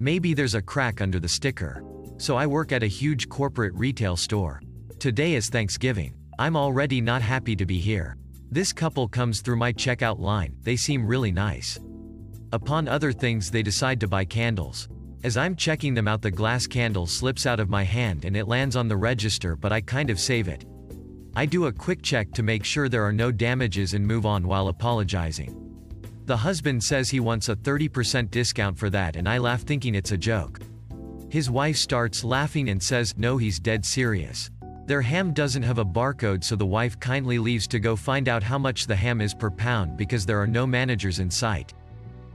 Maybe there's a crack under the sticker. So I work at a huge corporate retail store. Today is Thanksgiving. I'm already not happy to be here. This couple comes through my checkout line. They seem really nice. Upon other things, they decide to buy candles. As I'm checking them out, the glass candle slips out of my hand and it lands on the register, but I kind of save it. I do a quick check to make sure there are no damages and move on while apologizing. The husband says he wants a 30% discount for that, and I laugh thinking it's a joke. His wife starts laughing and says, no, he's dead serious. Their ham doesn't have a barcode, so the wife kindly leaves to go find out how much the ham is per pound because there are no managers in sight.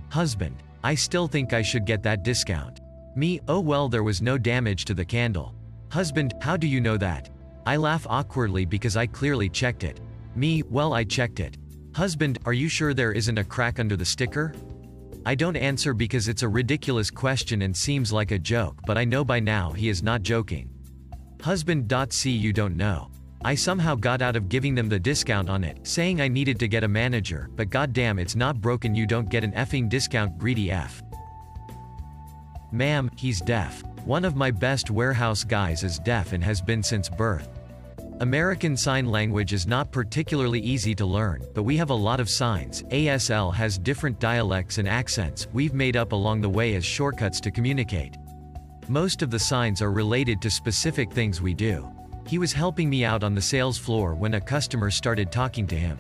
Husband: I still think I should get that discount. Me: oh well, there was no damage to the candle. Husband: how do you know that? I laugh awkwardly because I clearly checked it. Me: well, I checked it. Husband: are you sure there isn't a crack under the sticker? I don't answer because it's a ridiculous question and seems like a joke, but I know by now he is not joking. Husband: See, you don't know. I somehow got out of giving them the discount on it, saying I needed to get a manager, but goddamn, it's not broken, you don't get an effing discount, greedy F. Ma'am, he's deaf. One of my best warehouse guys is deaf and has been since birth. American Sign Language is not particularly easy to learn, but we have a lot of signs. ASL has different dialects and accents we've made up along the way as shortcuts to communicate. Most of the signs are related to specific things we do. He was helping me out on the sales floor when a customer started talking to him.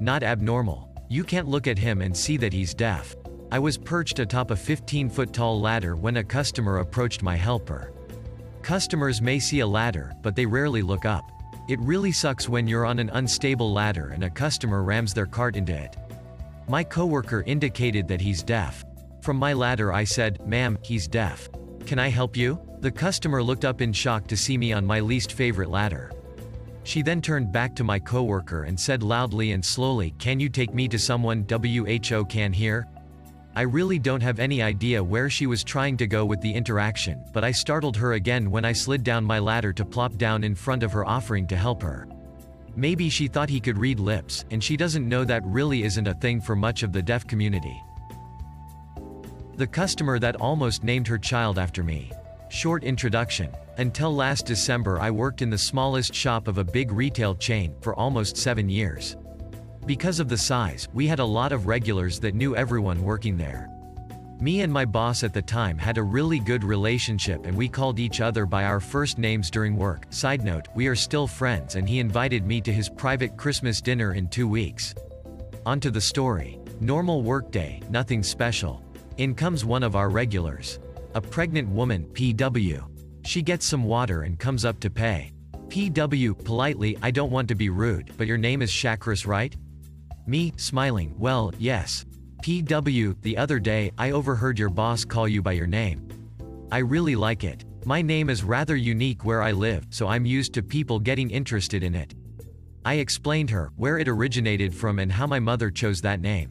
Not abnormal. You can't look at him and see that he's deaf. I was perched atop a 15-foot tall ladder when a customer approached my helper. Customers may see a ladder, but they rarely look up. It really sucks when you're on an unstable ladder and a customer rams their cart into it. My coworker indicated that he's deaf. From my ladder I said, ma'am, he's deaf. Can I help you? The customer looked up in shock to see me on my least favorite ladder. She then turned back to my coworker and said loudly and slowly, can you take me to someone who can hear? I really don't have any idea where she was trying to go with the interaction, but I startled her again when I slid down my ladder to plop down in front of her, offering to help her. Maybe she thought he could read lips, and she doesn't know that really isn't a thing for much of the deaf community. The customer that almost named her child after me. Short introduction. Until last December, I worked in the smallest shop of a big retail chain for almost 7 years. Because of the size, we had a lot of regulars that knew everyone working there. Me and my boss at the time had a really good relationship, and we called each other by our first names during work. Side note, we are still friends, and he invited me to his private Christmas dinner in 2 weeks. On to the story. Normal workday, nothing special. In comes one of our regulars. A pregnant woman, PW. She gets some water and comes up to pay. PW: politely, I don't want to be rude, but your name is Schakarus, right? Me: smiling, well, yes. PW: the other day, I overheard your boss call you by your name. I really like it. My name is rather unique where I live, so I'm used to people getting interested in it. I explained her where it originated from and how my mother chose that name.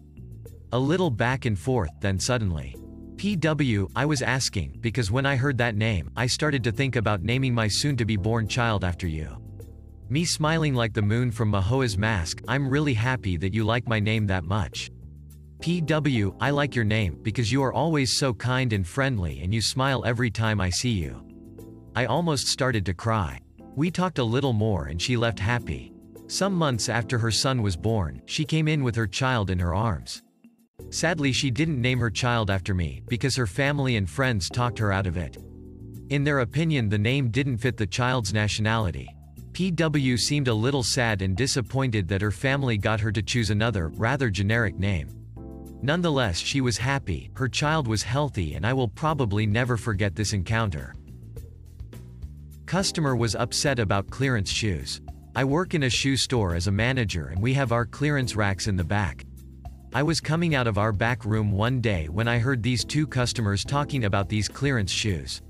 A little back and forth, then suddenly, PW: I was asking, because when I heard that name, I started to think about naming my soon-to-be-born child after you. Me: smiling like the moon from Mahoa's mask, I'm really happy that you like my name that much. PW: I like your name, because you are always so kind and friendly, and you smile every time I see you. I almost started to cry. We talked a little more and she left happy. Some months after her son was born, she came in with her child in her arms. Sadly, she didn't name her child after me, because her family and friends talked her out of it. In their opinion, the name didn't fit the child's nationality. PW seemed a little sad and disappointed that her family got her to choose another, rather generic name. Nonetheless, she was happy, her child was healthy, and I will probably never forget this encounter. Customer was upset about clearance shoes. I work in a shoe store as a manager, and we have our clearance racks in the back. I was coming out of our back room one day when I heard these two customers talking about these clearance shoes.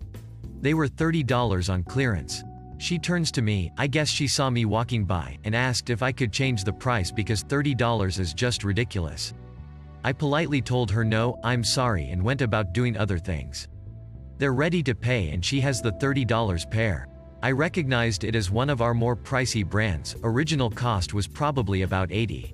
They were $30 on clearance. She turns to me, I guess she saw me walking by, and asked if I could change the price because $30 is just ridiculous. I politely told her no, I'm sorry, and went about doing other things. They're ready to pay, and she has the $30 pair. I recognized it as one of our more pricey brands. Original cost was probably about $80.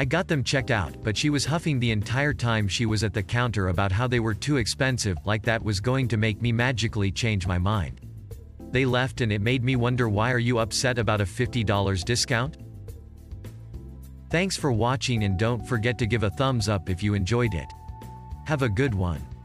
I got them checked out, but she was huffing the entire time she was at the counter about how they were too expensive, like that was going to make me magically change my mind. They left and it made me wonder, why are you upset about a $50 discount? Thanks for watching and don't forget to give a thumbs up if you enjoyed it. Have a good one.